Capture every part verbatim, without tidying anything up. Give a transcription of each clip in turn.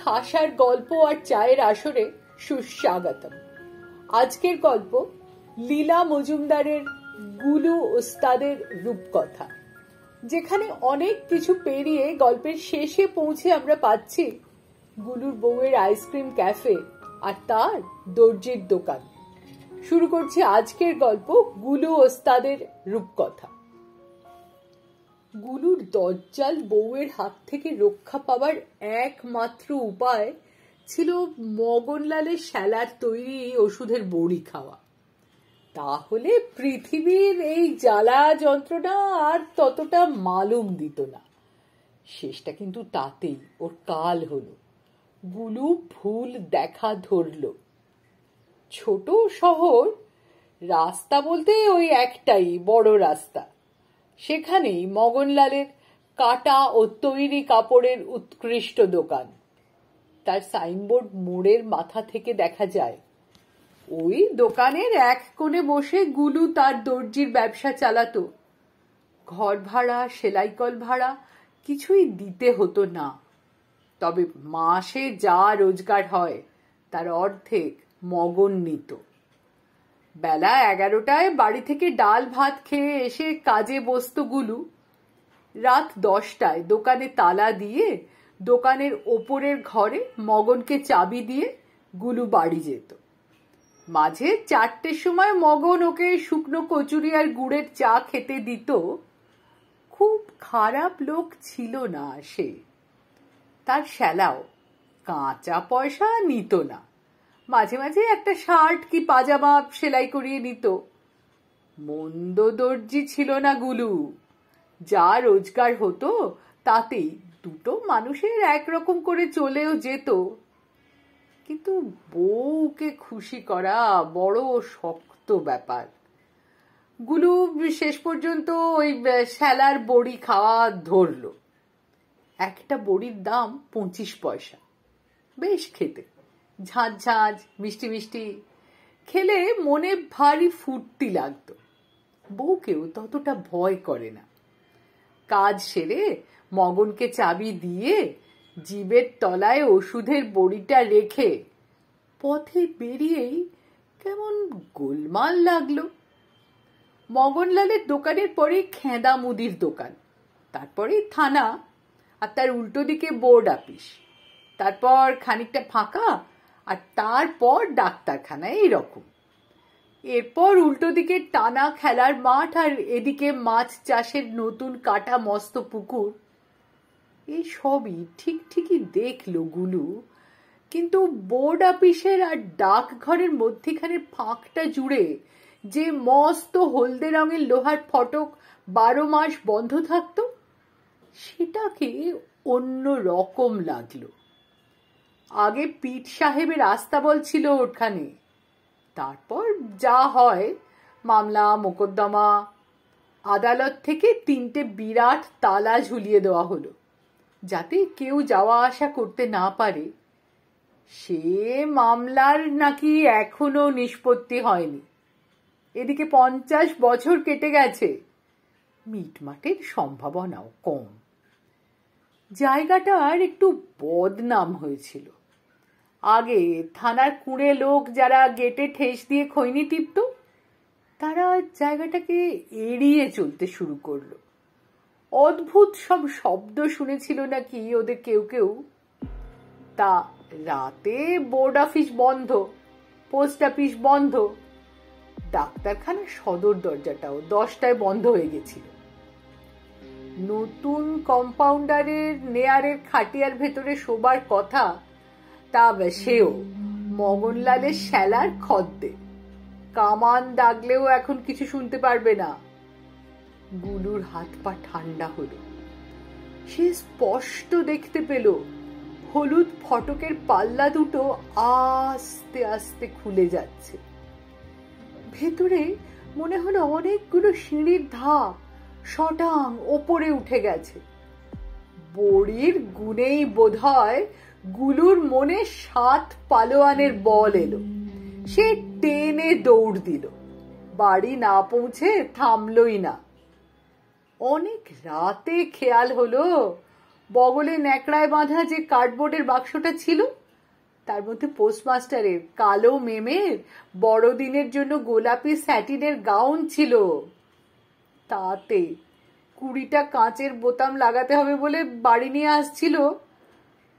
খাসার গল্প আর চায়ের আসরে সুস্বাগতম। আজকের গল্প লীলা মজুমদারের গুলু ওস্তাদের রূপকথা, যেখানে অনেক কিছু পেরিয়ে গল্পের শেষে পৌঁছে আমরা পাচ্ছি গুলুর বউয়ের আইসক্রিম ক্যাফে আর তার দর্জির দোকান। শুরু করছি আজকের গল্প গুলু ওস্তাদের রূপকথা। গুলুর দজ্জাল বউয়ের হাত থেকে রক্ষা পাবার একমাত্র উপায় ছিল মগনলালের শ্যালার তৈরি ওষুধের বড়ি খাওয়া। তাহলে পৃথিবীর এই জ্বালা যন্ত্রণা আর ততটা মালুম দিত না। শেষটা কিন্তু তাতেই ওর কাল হলো। গুলু ভুল দেখা ধরল। ছোট শহর, রাস্তা বলতে ওই একটাই বড় রাস্তা। সেখানেই মগনলালের কাটা ও তৈরি কাপড়ের উৎকৃষ্ট দোকান। তার সাইনবোর্ড মোড়ের মাথা থেকে দেখা যায়। ওই দোকানের এক কোণে বসে গুলু তার দর্জির ব্যবসা চালাতো। ঘর ভাড়া, সেলাইকল ভাড়া কিছুই দিতে হতো না। তবে মাসে যা রোজগার হয় তার অর্ধেক মগন নিত। বেলা এগারোটায় বাড়ি থেকে ডাল ভাত খেয়ে এসে কাজে বসত গুলু। রাত দশটায় দোকানে তালা দিয়ে দোকানের ওপরের ঘরে মগনকে চাবি দিয়ে গুলু বাড়ি যেত। মাঝে চারটের সময় মগন ওকে শুকনো কচুরি আর গুড়ের চা খেতে দিত। খুব খারাপ লোক ছিল না সে। তার শ্যালাও কাঁচা পয়সা নিত না। মাঝে মাঝে একটা শার্ট কি পাজামা সেলাই করিয়ে নিত। মন্দ দর্জি ছিল না গুলু। যা রোজগার হতো তাতেই দুটো মানুষের একরকম করে চলেও যেত। কিন্তু বউকে খুশি করা বড় শক্ত ব্যাপার। গুলু শেষ পর্যন্ত ওই শ্যালার বড়ি খাওয়া ধরল। একটা বড়ির দাম পঁচিশ পয়সা। বেশ খেতে, ঝাঁঝ ঝাঁঝ মিষ্টি মিষ্টি। খেলে মনে ভারী ফুর্তি লাগত। বউকেও ততটা ভয় করে না। কাজ সেরে মগনকে চাবি দিয়ে জিবের তলায় ওষুধের বড়িটা রেখে পথে বেরিয়েই কেমন গোলমাল লাগলো। মগনলালের দোকানের পরে খেঁদা মুদির দোকান, তারপরে থানা আর তার উল্টো দিকে বোর্ড অফিস, তারপর খানিকটা ফাঁকা আর তারপর ডাক্তারখানা, এইরকম। এরপর উল্টো দিকে টানা খেলার মাঠ আর এদিকে মাছ চাষের নতুন কাটা মস্ত পুকুর। এই সবই ঠিক ঠিকই দেখলো গুলু, কিন্তু বোর্ড অফিসের আর ডাকঘরের মধ্যখানে ফাঁকটা জুড়ে যে মস্ত হলদে রঙের লোহার ফটক বারো মাস বন্ধ থাকত, সেটাকে অন্য রকম লাগলো। আগে পিট সাহেবের আস্তাবল ছিল ওখানে, তারপর যা হয় মামলা মোকদ্দমা। আদালত থেকে তিনটে বিরাট তালা ঝুলিয়ে দেওয়া হলো যাতে কেউ যাওয়া আসা করতে না পারে। সে মামলার নাকি এখনো নিষ্পত্তি হয়নি। এদিকে পঞ্চাশ বছর কেটে গেছে, মিটমাটের সম্ভাবনাও কম। জায়গাটার একটু বদনাম হয়েছিল। আগে থানার কুঁড়ে লোক যারা গেটে ঠেস দিয়ে খৈনি টিপত, তারা জায়গাটাকে এড়িয়ে চলতে শুরু করলো। অদ্ভুত সব শব্দ শুনেছিল নাকি ওদের কেউ কেউ। তা রাতে বোর্ড অফিস বন্ধ, পোস্ট অফিস বন্ধ, ডাক্তারখানার সদর দরজাটাও দশটায় বন্ধ হয়ে গেছিল। নতুন কম্পাউন্ডারের নেয়ারের খাটিয়ার ভেতরে শোবার কথা, তা সেও মগনলালের শ্যালার খদ্দে। কামান দাগলেও এখন কিছু শুনতে পারবে না। গুলুর হাত পা ঠান্ডা হলো। সে স্পষ্ট দেখতে পেল হলুদ ফটকের পাল্লা দুটো আস্তে আস্তে খুলে যাচ্ছে। ভেতরে মনে হলো অনেকগুলো সিঁড়ির ধাপ শটাং ওপরে উঠে গেছে। বড়ির গুণেই বোধহয় গুলুর মনে সাত পালোয়ানের বল এলো। সে টেনে দৌড় দিল। বাড়ি না পৌঁছে থামলই না। অনেক রাতে খেয়াল হলো বগলে ন্যাকড়ায় বাঁধা যে কার্ডবোর্ডের বাক্সটা ছিল তার মধ্যে পোস্টমাস্টারের কালো মেমের বড়দিনের জন্য গোলাপি স্যাটিনের গাউন ছিল। তাতে কুড়িটা কাঁচের বোতাম লাগাতে হবে বলে বাড়ি নিয়ে আসছিল,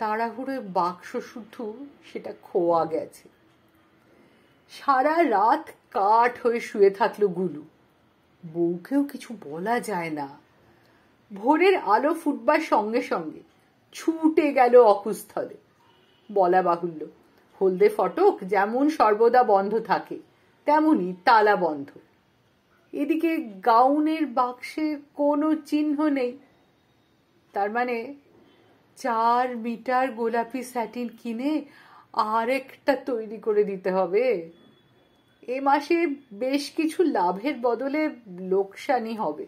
তাড়াহুড়োয় বাক্স শুধু সেটা খোয়া গেছে। সারা রাত কাঠ হয়ে শুয়ে থাকলো গুলু, বউকেও কিছু বলা যায় না। ভোরের আলো ফুটবার সঙ্গে সঙ্গে ছুটে গেল অকুস্থলে। বলা বাহুল্য, হলদে ফটক যেমন সর্বদা বন্ধ থাকে তেমনি তালা বন্ধ। এদিকে গাউনের বাক্সের কোনো চিহ্ন নেই, তার মানে চার মিটার গোলাপি স্যাটিন কিনে আর একটা তৈরি করে দিতে হবে। এ মাসে বেশ কিছু লাভের বদলে লোকসানি হবে।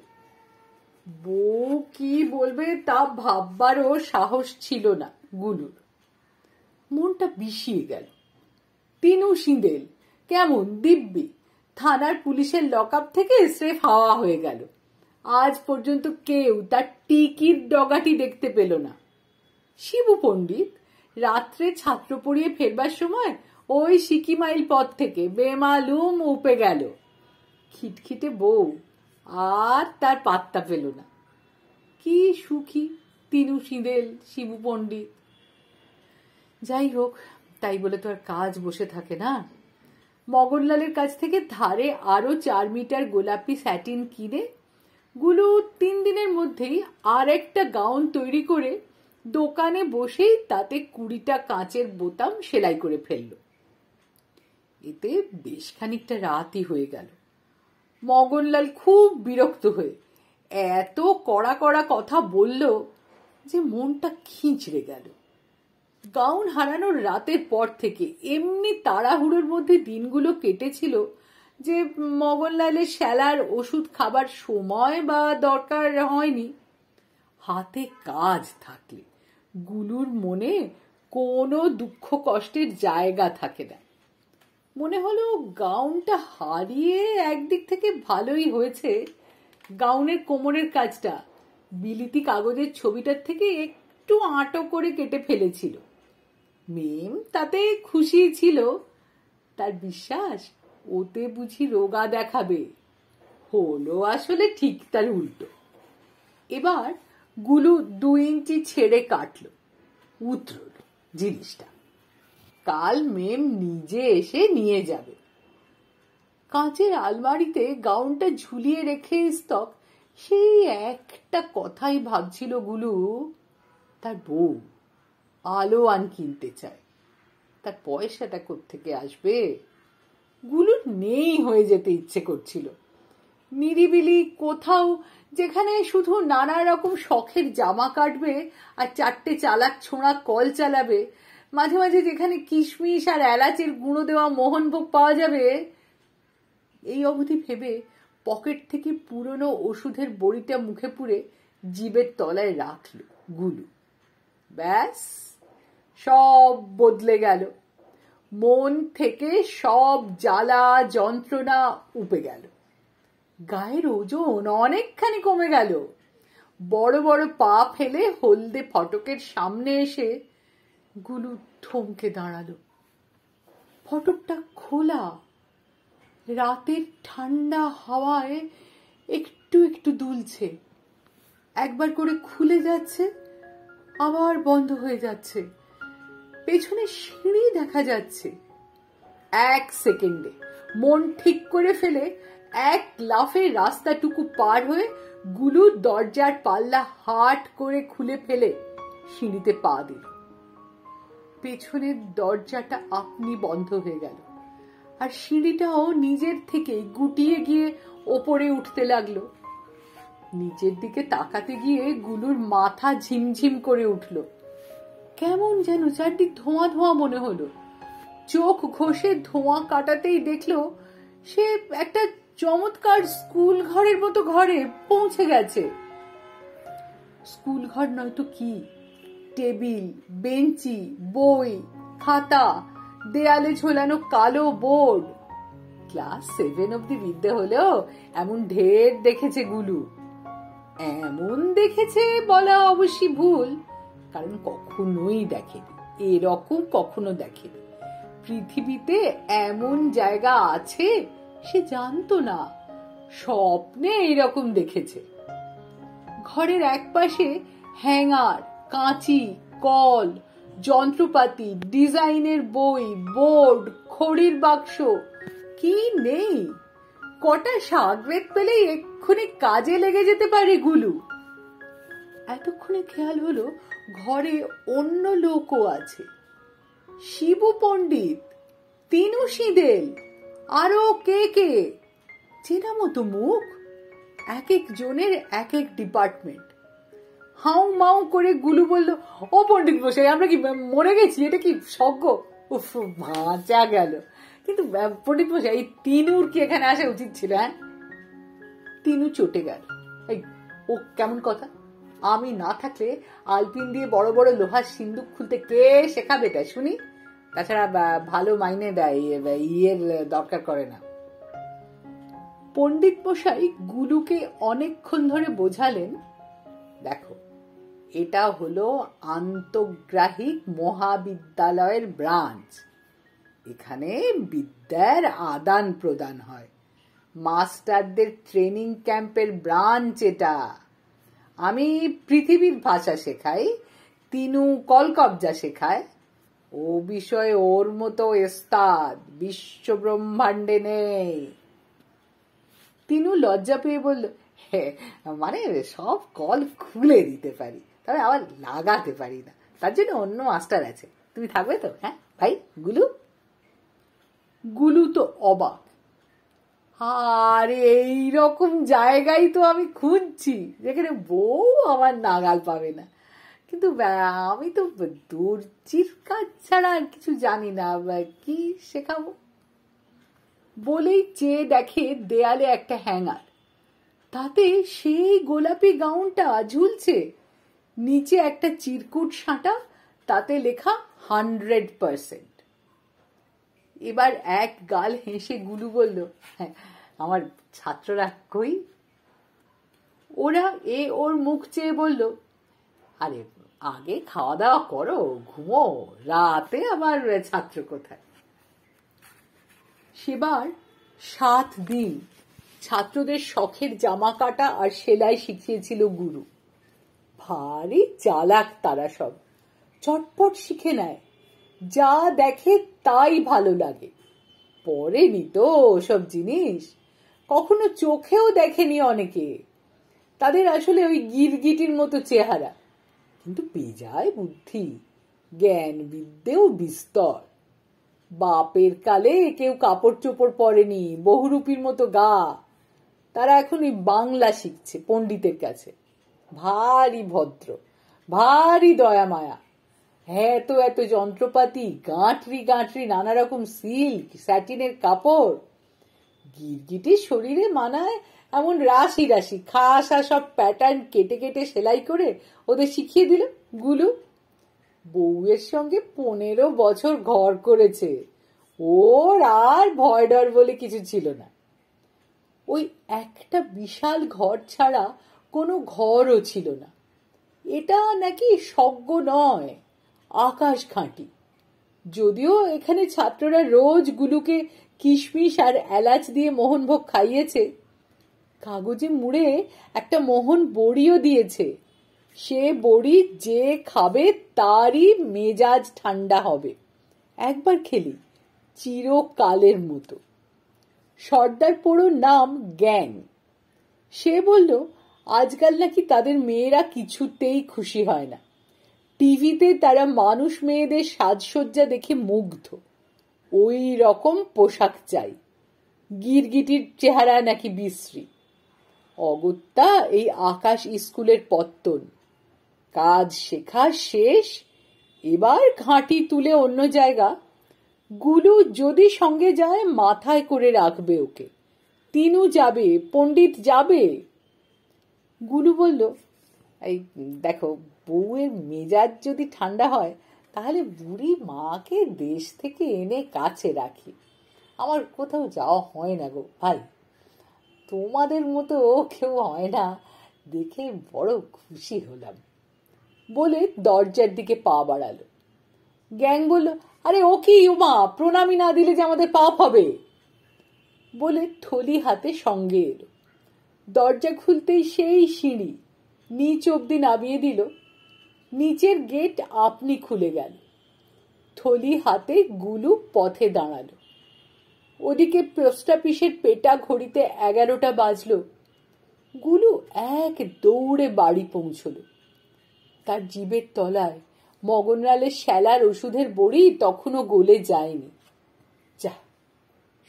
বউ কি বলবে তা ভাববারও সাহস ছিল না গুলুর। মনটা বিষিয়ে গেল। তিনু সিঁদেল কেমন দিব্যি থানার পুলিশের লকআপ থেকে স্রেফ হাওয়া হয়ে গেল। আজ পর্যন্ত কেউ তার টিকির ডগাটি দেখতে পেল না। শিবু পণ্ডিত রাত্রে ছাত্র পড়িয়ে ফেরবার সময় ওই সিকি মাইল পথ থেকে বেমালুম উপে গেল। খিটখিটে বউ আর তার পাত্তা পেল না। কি সুখী তিনু সিঁদেল, শিবু পণ্ডিত। যাই হোক, তাই বলে তো আর কাজ বসে থাকে না। মগনলালের কাছ থেকে ধারে আরো চার মিটার গোলাপি স্যাটিন কিনে গুলো তিন দিনের মধ্যেই আর একটা গাউন তৈরি করে দোকানে বসেই তাতে কুড়িটা কাঁচের বোতাম সেলাই করে ফেলল। এতে বেশ খানিকটা রাতই হয়ে গেল। মগনলাল খুব বিরক্ত হয়ে এত কড়া কড়া কথা বলল যে মনটা খিঁচড়ে গেল। গাউন হারানোর রাতের পর থেকে এমনি তাড়াহুড়োর মধ্যে দিনগুলো কেটেছিল যে মগনলালের শ্যালার ওষুধ খাবার সময় বা দরকার হয়নি। হাতে কাজ থাকলে গুলুর মনে কোনো দুঃখ কষ্টের জায়গা থাকে না। মনে হলো গাউনটা হারিয়ে একদিক থেকে ভালোই হয়েছে। গাউনের কোমরের কাজটা বিলিতি কাগজের ছবিটার থেকে একটু আঁটো করে কেটে ফেলেছিল। মেম তাতে খুশি ছিল। তার বিশ্বাস ওতে বুঝি রোগা দেখাবে। হলো আসলে ঠিক তার উল্টো। এবার গুলু দু ইঞ্চি ছেড়ে কাটল, উতরল জিনিসটা। কাল মেম নিজে এসে নিয়ে যাবে। কাঁচের আলমারিতে গাউনটা ঝুলিয়ে রেখে স্তক সেই একটা কথাই ভাবছিল গুলু, তার বউ আলো আন কিনতে চায়, তার পয়সাটা কোত্থেকে আসবে। গুলুর নেই হয়ে যেতে ইচ্ছে করছিল। নিরিবিলি কোথাও, যেখানে শুধু নানা রকম শখের জামা কাটবে আর চারটে চালাক ছোঁড়া কল চালাবে, মাঝে মাঝে যেখানে কিশমিশ আর এলাচের গুঁড়ো দেওয়া মোহনভোগ পাওয়া যাবে। এই অবধি ভেবে পকেট থেকে পুরনো ওষুধের বড়িটা মুখে পুরে জিভের তলায় রাখল গুলু। ব্যাস, সব বদলে গেল। মন থেকে সব জ্বালা যন্ত্রণা উপে গেল। গায়ের ওজন অনেকখানি কমে গেল। বড় বড় পা ফেলে হলদে ফটকের সামনে এসে গুলু থমকে দাঁড়ালো। ফটকটা খোলা। রাতের ঠান্ডা হাওয়ায় একটু একটু দুলছে, একবার করে খুলে যাচ্ছে, আবার বন্ধ হয়ে যাচ্ছে। পেছনে সিঁড়ি দেখা যাচ্ছে। এক সেকেন্ডে মন ঠিক করে ফেলে এক লাফে রাস্তাটুকু পার হয়ে গুলু দরজার পাল্লা হাট করে খুলে ফেলে সিঁড়িতে পা দিল। পেছনের দরজাটা আপনি বন্ধ হয়ে গেল আর সিঁড়িটাও নিজের থেকেই গুটিয়ে গিয়ে ওপরে উঠতে লাগলো। নিচের দিকে তাকাতে গিয়ে গুলুর মাথা ঝিমঝিম করে উঠল। কেমন যেন চারদিক ধোঁয়া ধোঁয়া মনে হলো। চোখ ঘষে ধোঁয়া কাটাতেই দেখলো সে একটা চমৎকার স্কুল ঘরের মতো ঘরে পৌঁছে গেছে। স্কুল ঘর নয়তো কি! টেবিল, বেঞ্চি, বই, খাতা, দেয়ালে ঝোলানো কালো বোর্ড। ক্লাস সেভেন অব্দি বিদ্যে হলেও এমন ঢের দেখেছে গুলু। এমন দেখেছে বলা অবশ্যই ভুল, কারণ কখনোই দেখেনি, এরকম কখনো দেখেনি। পৃথিবীতে এমন জায়গা আছে সে জানতো না, স্বপ্নে এরকম দেখেছে। ঘরের এক পাশে হ্যাঙ্গার, কাঁচি, কল, যন্ত্রপাতি, ডিজাইনের বই, বোর্ড, খড়ির বাক্স, কি নেই। কটা শাকরেত পেলে এক্ষুনি কাজে লেগে যেতে পারে গুলু। এতক্ষণে খেয়াল হলো ঘরে অন্য লোকও আছে, শিবু পণ্ডিত, তিনু সিদেল, আরো কে কে। চেনা মতো মুখ, এক এক জনের এক এক ডিপার্টমেন্ট। হাউ মাউ করে গুলু বলল, ও পণ্ডিত বসে, আমরা কি মরে গেছি? এটা কি স্বর্গ? উফ, বাঁচা গেল। কিন্তু পণ্ডিত বসে, এই তিনুর কি এখানে আসা উচিত ছিল? হ্যাঁ, তিনু চটে গেল, এই ও কেমন কথা, আমি না থাকলে আলপিন দিয়ে বড় বড় লোহার সিন্দুক খুলতে কে শেখাবে এটা শুনি? তাছাড়া ভালো মাইনে দেয়, ইয়ের দরকার করে না। পণ্ডিত মশাই গুলুকে অনেকক্ষণ ধরে বোঝালেন, দেখো এটা হলো আন্তঃগ্রাহিক মহাবিদ্যালয়ের ব্রাঞ্চ, এখানে বিদ্যার আদান প্রদান হয়, মাস্টারদের ট্রেনিং ক্যাম্পের ব্রাঞ্চ এটা। আমি পৃথিবীর ভাষা শেখাই, তিনু কলকবজা শেখায়, ও বিষয়ে ওর মতো ওস্তাদ বিশ্ব ব্রহ্মাণ্ডে নেই। তিনু লজ্জা পেয়ে বলল, মানে সব কল খুলে দিতে পারি, তবে আবার লাগাতে পারি না, তার জন্য অন্য মাস্টার আছে, তুমি থাকবে তো? হ্যাঁ ভাই গুলু। গুলু তো অবাক, আরে এইরকম জায়গায় তো আমি খুঁজছি যেখানে বউ আমার নাগাল পাবে না। কিন্তু আমি তো দর্জির কাজ ছাড়া আর কিছু জানি না, কি শেখাবো? বলেই চেয়ে দেখে দেয়ালে একটা হ্যাঙ্গার, তাতে সেই গোলাপি গাউনটা ঝুলছে, নিচে একটা চিরকুট সাঁটা, তাতে লেখা হান্ড্রেড পার্সেন্ট। এবার এক গাল হেসে গুলু বলল, আমার ছাত্ররা কই? ওরা এ ওর মুখ চেয়ে বলল, আরে আগে খাওয়া দাওয়া করো, ঘুমো, রাতে আবার ছাত্র কোথায়? সেবার সাত দিন ছাত্রদের শখের জামা কাটা আর সেলাই শিখিয়েছিল গুরু। ভারী চালাক তারা, সব চটপট শিখে নেয়, যা দেখে তাই ভালো লাগে। পড়েনি তো সব জিনিস, কখনো চোখেও দেখেনি অনেকে, তাদের আসলে ওই গিরগিটির মতো চেহারা, কিন্তু বেজায় বুদ্ধি, জ্ঞান বিদ্যেও বিস্তর। বাপের কালে কেউ কাপড় চোপড় পরেনি, বহুরূপীর মতো গা। তারা এখন ওই বাংলা শিখছে পণ্ডিতের কাছে, ভারী ভদ্র, ভারী দয়া মায়া। হ্যাঁ, তো এত যন্ত্রপাতি, গাঁটরি গাঁটরি নানা রকম সিল্ক স্যাটিনের কাপড়, গিরগিটির শরীরে মানায় এমন রাশি রাশি খাসা সব প্যাটার্ন কেটে কেটে সেলাই করে ওদের শিখিয়ে দিল গুলু। বউয়ের সঙ্গে পনেরো বছর ঘর করেছে, ওর আর ভয় ডর বলে কিছু ছিল না। ওই একটা বিশাল ঘর ছাড়া কোনো ঘরও ছিল না। এটা নাকি স্বর্গ নয়, আকাশ খাঁটি। যদিও এখানে ছাত্ররা রোজ গুলুকে কিশমিশ আর এলাচ দিয়ে মোহনভোগ খাইয়েছে, কাগজে মুড়ে একটা মোহন বড়িও দিয়েছে, সে বড়ি যে খাবে তারই মেজাজ ঠান্ডা হবে, একবার খেলি চিরকালের মতো। সর্দার পড়োর নাম জ্ঞান, সে বলল আজকাল নাকি তাদের মেয়েরা কিছুতেই খুশি হয় না, টিভিতে তারা মানুষ মেয়েদের সাজসজ্জা দেখে মুগ্ধ, ওই রকম পোশাক চাই, গিরগিটির চেহারা নাকি বিশ্রী। অগত্যা এই আকাশ স্কুলের পত্তন, কাজ শেখা শেষ, এবার ঘাঁটি তুলে অন্য জায়গা। গুলু যদি সঙ্গে যায় মাথায় করে রাখবে ওকে, তিনু যাবে, পণ্ডিত যাবে। গুলু বলল, এই দেখো বউয়ের মেজাজ যদি ঠান্ডা হয় তাহলে বুড়ি মাকে দেশ থেকে এনে কাছে রাখি, আমার কোথাও যাওয়া হয় না গো ভাই, তোমাদের মতো ও কেউ হয় না দেখে বড় খুশি হলাম। বলে দরজার দিকে পা বাড়ালো। গ্যাং বলল, আরে ও কি উমা, প্রণামী না দিলে যে আমাদের পাপ হবে, বলে থলি হাতে সঙ্গে এলো। দরজা খুলতেই সেই সিঁড়ি নিচ অব্দি নামিয়ে দিল। নিচের গেট আপনি খুলে গেল। থলি হাতে গুলু পথে দাঁড়ালো। ওদিকে পোস্ট অফিসের পেটা ঘড়িতে এগারোটা বাজলো। গুলু এক দৌড়ে বাড়ি পৌঁছল। তার জিভের তলায় মগনলালের শ্যালার ওষুধের বড়ি তখনও গলে যায়নি। যা,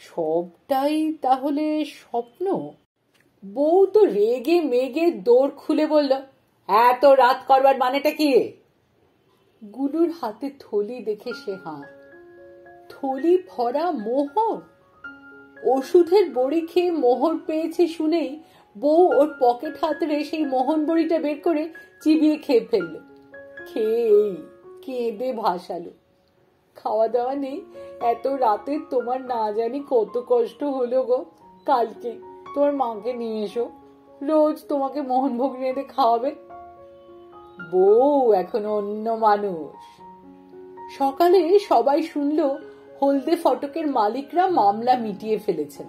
সবটাই তাহলে স্বপ্ন। বউ তো রেগে মেগে দৌড় খুলে বলল, এত রাত করবার মানেটা কি? গুলুর হাতে থলি দেখে সে হাঁ। থলি ভরা মোহর। ওষুধের বড়ি খেয়ে মোহর পেয়েছে শুনেই বউ ওর পকেট হাতড়ে সেই মোহন বড়িটা বের করে চিবিয়ে খেয়ে ফেলল। খেয়ে কেঁদে ভাসালো, খাওয়া দাওয়া নেই, এত রাতে তোমার না জানি কত কষ্ট হলো গো, কালকে তোমার মাকে নিয়ে এসো, রোজ তোমাকে মোহনভোগ নিয়ে খাওয়াবে। বউ এখন অন্য মানুষ। সকালে সবাই শুনলো হলদে ফটকের মালিকরা মামলা মিটিয়ে ফেলেছেন।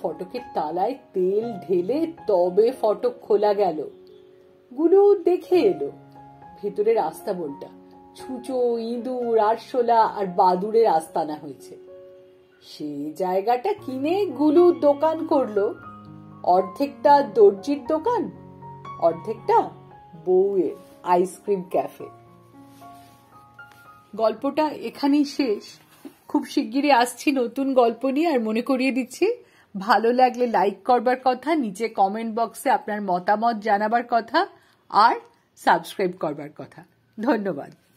ফটকের তালায় তেল ঢেলে তবে ফটক খোলা গেল। গুলো দেখে এলো ভেতরের আস্তাবলটা ছুঁচো, ইঁদুর, আরশোলা আর বাদুড়ের আস্তানা হয়েছে। সেই জায়গাটা কিনে গুলু দোকান করলো। অর্ধেকটা দর্জির দোকান, অর্ধেকটা বউয়ের আইসক্রিম ক্যাফে। গল্পটা এখানেই শেষ। খুব শিগগিরই আসছি নতুন গল্প নিয়ে। আর মনে করিয়ে দিচ্ছি, ভালো লাগলে লাইক করবার কথা, নিচে কমেন্ট বক্সে আপনার মতামত জানাবার কথা, আর সাবস্ক্রাইব করবার কথা। ধন্যবাদ।